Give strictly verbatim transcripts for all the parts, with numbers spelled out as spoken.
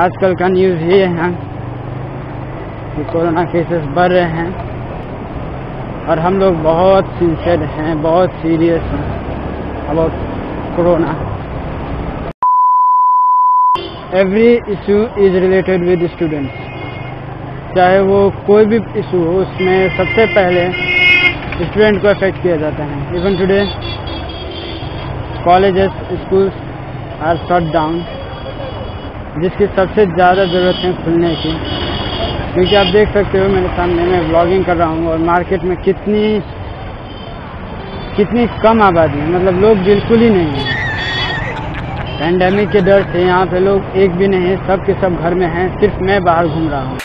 आजकल का न्यूज़ ये है कि कोरोना केसेस बढ़ रहे हैं और हम लोग बहुत सिंसियर हैं, बहुत सीरियस हैं about corona. Every issue is related with students, चाहे वो कोई भी इशू हो उसमें सबसे पहले स्टूडेंट को अफेक्ट किया जाता है। Even today colleges schools are shut down, जिसकी सबसे ज़्यादा ज़रूरत है खुलने की, क्योंकि आप देख सकते हो मेरे सामने मैं व्लॉगिंग कर रहा हूँ और मार्केट में कितनी कितनी कम आबादी, मतलब लोग बिल्कुल ही नहीं हैं। पैंडेमिक के डर से यहाँ पे लोग एक भी नहीं है, सब के सब घर में हैं, सिर्फ मैं बाहर घूम रहा हूँ।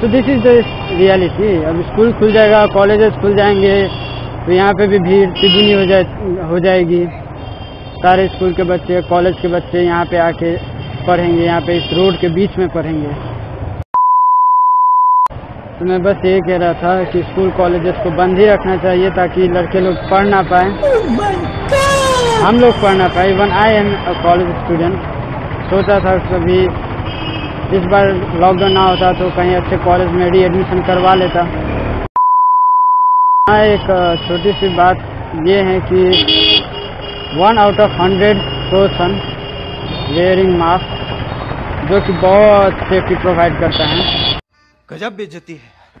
तो दिस इज द रियलिटी। अब स्कूल खुल जाएगा, कॉलेजेस खुल जाएंगे तो यहाँ पे भी भीड़ तिगुनी हो जाए हो जाएगी। सारे स्कूल के बच्चे, कॉलेज के बच्चे यहाँ पे आके पढ़ेंगे, यहाँ पे इस रोड के बीच में पढ़ेंगे। तो मैं बस ये कह रहा था कि स्कूल कॉलेजेस को बंद ही रखना चाहिए ताकि लड़के लोग पढ़ ना पाए, हम लोग पढ़ ना पाए। Even I am a college student, सोचा था कभी इस बार लॉकडाउन ना होता तो कहीं अच्छे कॉलेज में री एडमिशन करवा लेता। हाँ, एक छोटी सी बात ये है कि one out of hundred person wearing mask, जो कि बहुत सेफ्टी प्रोवाइड करता है। गजब बेइज्जती है,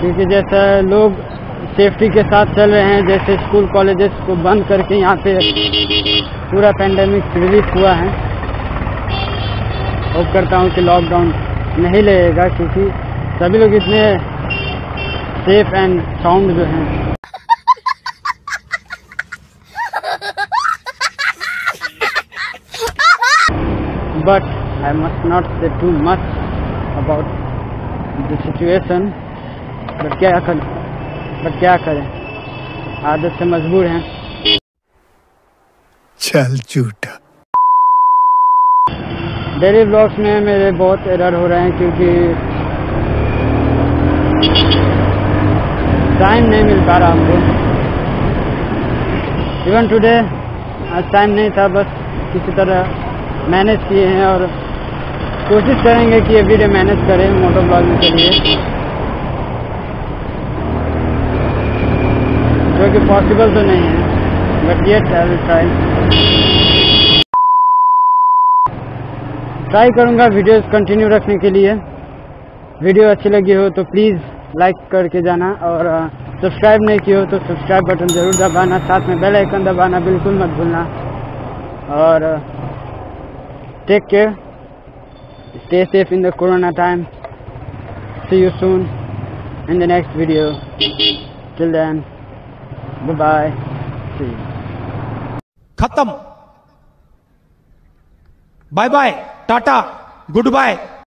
क्योंकि जैसे लोग सेफ्टी के साथ चल रहे हैं, जैसे स्कूल कॉलेजेस को बंद करके यहाँ पे पूरा पैंडेमिक रिलीफ हुआ है। होप करता हूँ कि लॉकडाउन नहीं लगेगा, क्योंकि सभी लोग इतने सेफ एंड साउंड जो है। But I must not say too much about the situation. But क्या करें बट क्या करें आदत से मजबूर हैं। चल झूठा। डेली ब्लॉग्स में मेरे बहुत एरर हो रहे हैं, क्योंकि टाइम नहीं मिल पा रहा हमको। इवन टुडे आज टाइम नहीं था, बस किसी तरह मैनेज किए हैं और कोशिश करेंगे कि ये वीडियो मैनेज करें मोटो ब्लॉगिंग के लिए, जो कि पॉसिबल तो नहीं है बट ये ट्राई ट्राई करूँगा वीडियोस कंटिन्यू रखने के लिए। वीडियो अच्छी लगी हो तो प्लीज़ लाइक करके जाना, और सब्सक्राइब नहीं किया हो तो सब्सक्राइब बटन जरूर दबाना, साथ में बेल आइकन दबाना बिल्कुल मत भूलना। और take care, stay safe in the corona time. See you soon in the next video. Till then bye bye, see you. खत्म, bye bye, tata, good bye.